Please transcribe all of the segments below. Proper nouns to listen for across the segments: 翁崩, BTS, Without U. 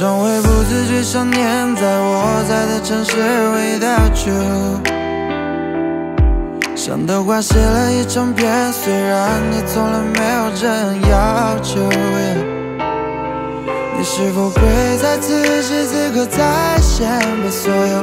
常会不自觉想念在我在的城市 without you。 想的话写了一整篇，虽然你从来没有这样要求。你是否会在此时此刻再现，把所有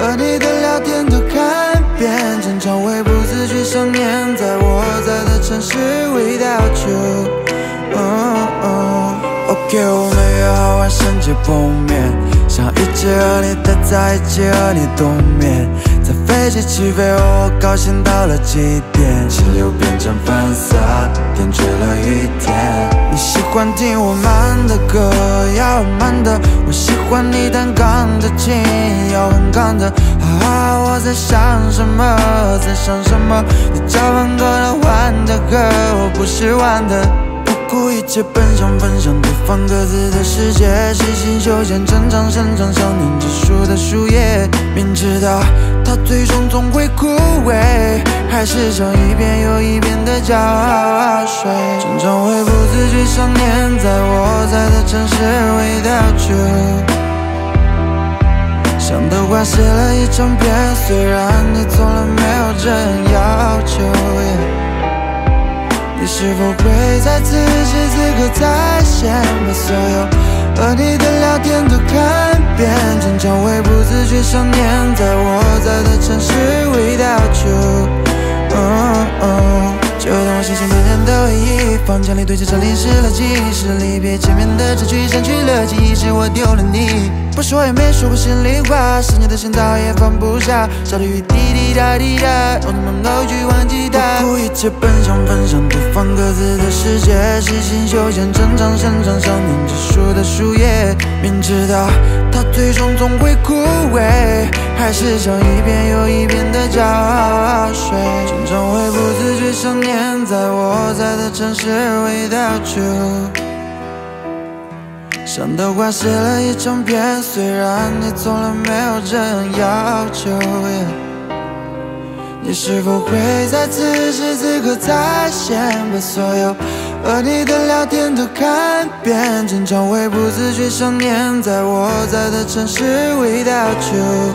和你的聊天都看遍？常常会不自觉想念在我在的城市 without you。OK， 我们约好晚上就碰面，想一起和你待在一起，和你冬眠。在飞机起飞后，我高兴到了极点，气流变成反射，天吹了雨天。你喜欢听我慢的歌，要我慢的；我喜欢你弹钢的琴，要很钢的。啊，我在想什么，在想什么？你叫换歌了，换的歌，我不喜欢的。 故意且奔向分享各方各自的世界，细心修剪成长生长想念之树的树叶，明知道它最终总会枯萎，还是想一遍又一遍的浇水。常常会不自觉想念在我在的城市 without you。 想的话写了一整篇，虽然你从来没有这样要求。 你是否会在此时此刻再现，把所有和你的聊天都看遍？常常会不自觉想念，在我在的城市 without you。 就当我心心念念的回忆，房间里堆积着淋湿了记忆，是离别前面的证据，删去了记忆，是我丢了你。不说也没说过心里话，思念的心早也放不下。下着雨滴滴答滴答，让你们老去忘记它。不顾一切奔向分享各方各自的世界，细心修剪成长生长想念之树的树叶，明知道它最终总会枯萎，还是想一遍又一遍的浇水。常常会不自觉想念。 在我在的城市 without you， 想的话写了一整篇，虽然你从来没有这样要求。你是否会在此时此刻再现，把所有和你的聊天都看遍？常常会不自觉想念，在我在的城市 without you。